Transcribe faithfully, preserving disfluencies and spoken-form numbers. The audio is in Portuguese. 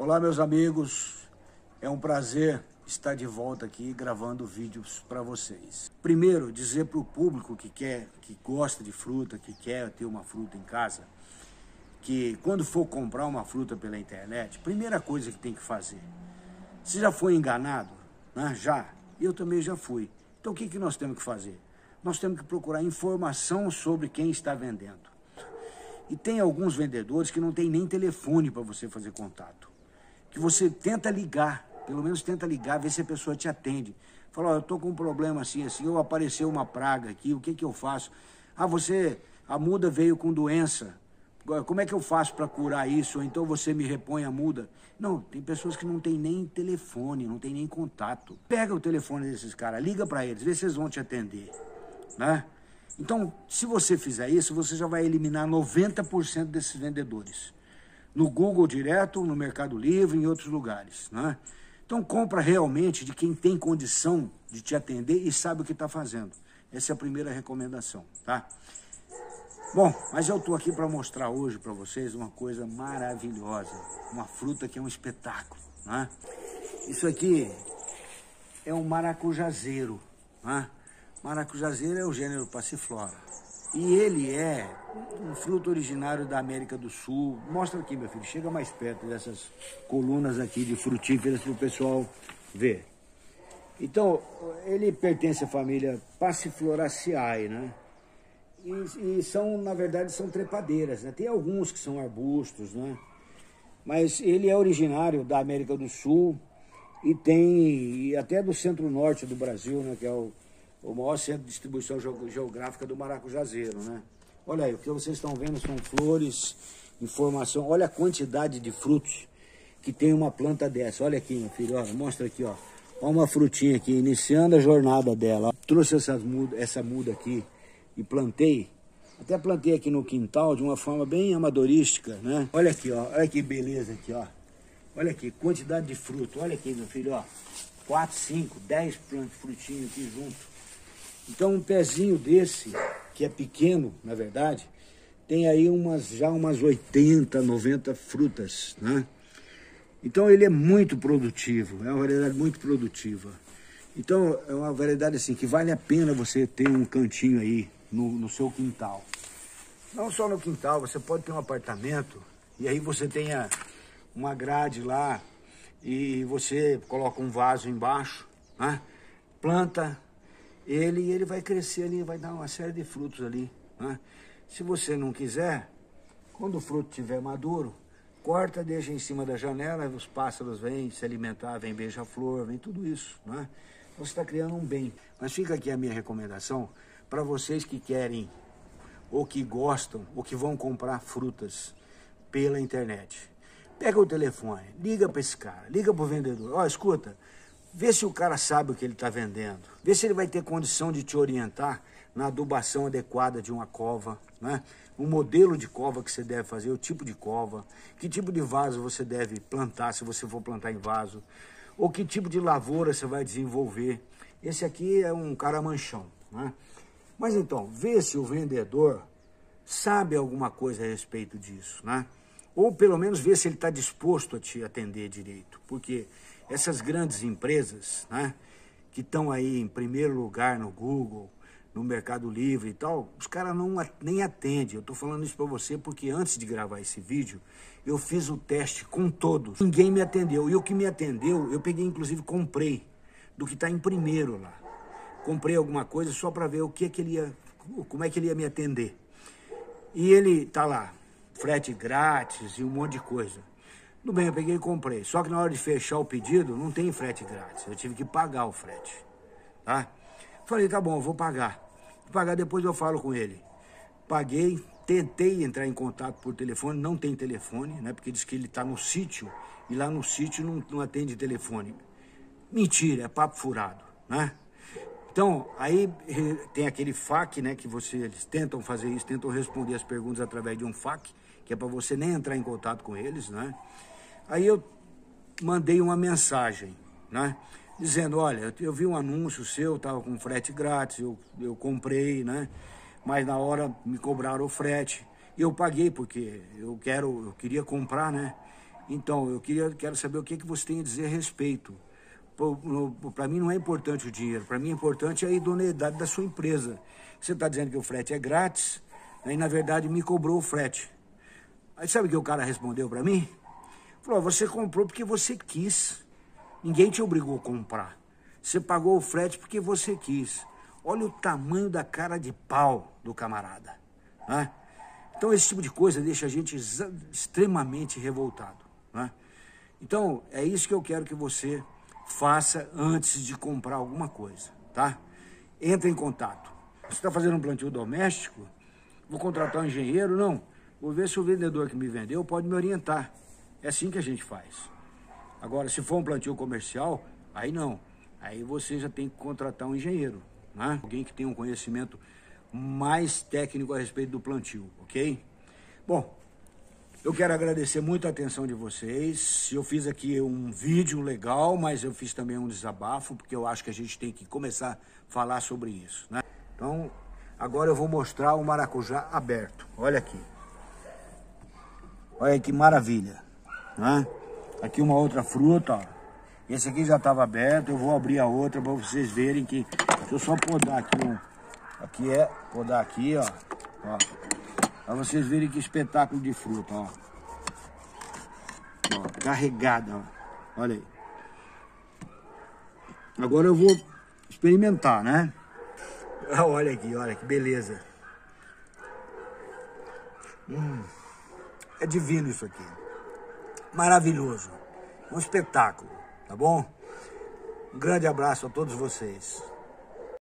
Olá, meus amigos, é um prazer estar de volta aqui gravando vídeos para vocês. Primeiro, dizer para o público que quer, que gosta de fruta, que quer ter uma fruta em casa, que quando for comprar uma fruta pela internet, primeira coisa que tem que fazer, se já foi enganado, né? Já, eu também já fui. Então o que, que nós temos que fazer? Nós temos que procurar informação sobre quem está vendendo. E tem alguns vendedores que não tem nem telefone para você fazer contato. Que você tenta ligar, pelo menos tenta ligar, ver se a pessoa te atende. Fala, ó, eu tô com um problema assim, assim, ou apareceu uma praga aqui, o que que eu faço? Ah, você, a muda veio com doença, como é que eu faço para curar isso? Ou então você me repõe a muda? Não, tem pessoas que não tem nem telefone, não tem nem contato. Pega o telefone desses caras, liga para eles, vê se eles vão te atender, né? Então, se você fizer isso, você já vai eliminar noventa por cento desses vendedores. No Google direto, no Mercado Livre, em outros lugares, né? Então, compra realmente de quem tem condição de te atender e sabe o que está fazendo. Essa é a primeira recomendação, tá? Bom, mas eu estou aqui para mostrar hoje para vocês uma coisa maravilhosa. Uma fruta que é um espetáculo, né? Isso aqui é um maracujazeiro, né? Maracujazeiro é o gênero Passiflora. E ele é um fruto originário da América do Sul. Mostra aqui, meu filho, chega mais perto dessas colunas aqui de frutíferas para o pessoal ver. Então, ele pertence à família Passifloraceae, né? E, e são, na verdade, são trepadeiras, né? Tem alguns que são arbustos, né? Mas ele é originário da América do Sul e tem e até do centro-norte do Brasil, né? Que é o o maior centro de distribuição geográfica do maracujazeiro, né? Olha aí, o que vocês estão vendo são flores, informação. Olha a quantidade de frutos que tem uma planta dessa. Olha aqui, meu filho, olha, mostra aqui, ó. Olha uma frutinha aqui, iniciando a jornada dela. Trouxe essas muda, essa muda aqui e plantei. Até plantei aqui no quintal de uma forma bem amadorística, né? Olha aqui, ó. Olha que beleza aqui, ó. Olha aqui, quantidade de fruto. Olha aqui, meu filho, ó. Quatro, cinco, dez frutinhos aqui junto. Então, um pezinho desse, que é pequeno, na verdade, tem aí umas, já umas oitenta, noventa frutas, né? Então, ele é muito produtivo, é uma variedade muito produtiva. Então, é uma variedade assim, que vale a pena você ter um cantinho aí no, no seu quintal. Não só no quintal, você pode ter um apartamento, e aí você tem a, uma grade lá, e você coloca um vaso embaixo, né? Planta ele e ele vai crescer ali, vai dar uma série de frutos ali, né? Se você não quiser, quando o fruto estiver maduro, corta, deixa em cima da janela, os pássaros vêm se alimentar, vem beija-flor, vem tudo isso, né? Você está criando um bem. Mas fica aqui a minha recomendação para vocês que querem, ou que gostam, ou que vão comprar frutas pela internet. Pega o telefone, liga para esse cara, liga para o vendedor, ó, escuta, vê se o cara sabe o que ele está vendendo. Vê se ele vai ter condição de te orientar na adubação adequada de uma cova, né? O modelo de cova que você deve fazer, o tipo de cova, que tipo de vaso você deve plantar, se você for plantar em vaso, ou que tipo de lavoura você vai desenvolver. Esse aqui é um caramanchão, né? Mas então, vê se o vendedor sabe alguma coisa a respeito disso, né? Ou pelo menos vê se ele está disposto a te atender direito, porque essas grandes empresas, né, que estão aí em primeiro lugar no Google, no Mercado Livre e tal, os caras não nem atendem. Eu estou falando isso para você porque antes de gravar esse vídeo, eu fiz o teste com todos. Ninguém me atendeu. E o que me atendeu, eu peguei, inclusive, comprei do que está em primeiro lá. Comprei alguma coisa só para ver o que, que ele ia, como é que ele ia me atender. E ele tá lá, frete grátis e um monte de coisa. Tudo bem, eu peguei e comprei. Só que na hora de fechar o pedido, não tem frete grátis. Eu tive que pagar o frete, tá? Falei, tá bom, eu vou pagar. Vou pagar, depois eu falo com ele. Paguei, tentei entrar em contato por telefone, não tem telefone, né? Porque diz que ele tá no sítio, e lá no sítio não, não atende telefone. Mentira, é papo furado, né? Então, aí tem aquele F A Q, né? Que você, eles tentam fazer isso, tentam responder as perguntas através de um F A Q, que é para você nem entrar em contato com eles, né? Aí eu mandei uma mensagem, né? Dizendo, olha, eu vi um anúncio seu, estava com frete grátis, eu, eu comprei, né? Mas na hora me cobraram o frete. Eu paguei porque eu, quero, eu queria comprar, né? Então, eu queria, quero saber o que, que você tem a dizer a respeito. Para mim não é importante o dinheiro, para mim é importante a idoneidade da sua empresa. Você está dizendo que o frete é grátis, aí na verdade me cobrou o frete. Aí sabe o que o cara respondeu para mim? Falou, você comprou porque você quis, ninguém te obrigou a comprar. Você pagou o frete porque você quis. Olha o tamanho da cara de pau do camarada. Né? Então esse tipo de coisa deixa a gente extremamente revoltado. Né? Então é isso que eu quero que você faça antes de comprar alguma coisa, tá? Entra em contato. Você está fazendo um plantio doméstico? Vou contratar um engenheiro? Não. Vou ver se o vendedor que me vendeu pode me orientar. É assim que a gente faz. Agora, se for um plantio comercial, aí não. Aí você já tem que contratar um engenheiro, né? Alguém que tem um conhecimento mais técnico a respeito do plantio, ok? Bom, eu quero agradecer muito a atenção de vocês. Eu fiz aqui um vídeo legal, mas eu fiz também um desabafo, porque eu acho que a gente tem que começar a falar sobre isso, né? Então, agora eu vou mostrar o maracujá aberto. Olha aqui. Olha que maravilha, né? Aqui uma outra fruta, ó. Esse aqui já estava aberto, eu vou abrir a outra para vocês verem que... Deixa eu só podar aqui um... Aqui é... Podar aqui, ó. Ó. Para vocês verem que espetáculo de fruta, ó. Ó, carregada, ó. Olha aí. Agora eu vou experimentar, né? Olha aqui, olha que beleza. Hum, é divino isso aqui. Maravilhoso. Um espetáculo, tá bom? Um grande abraço a todos vocês.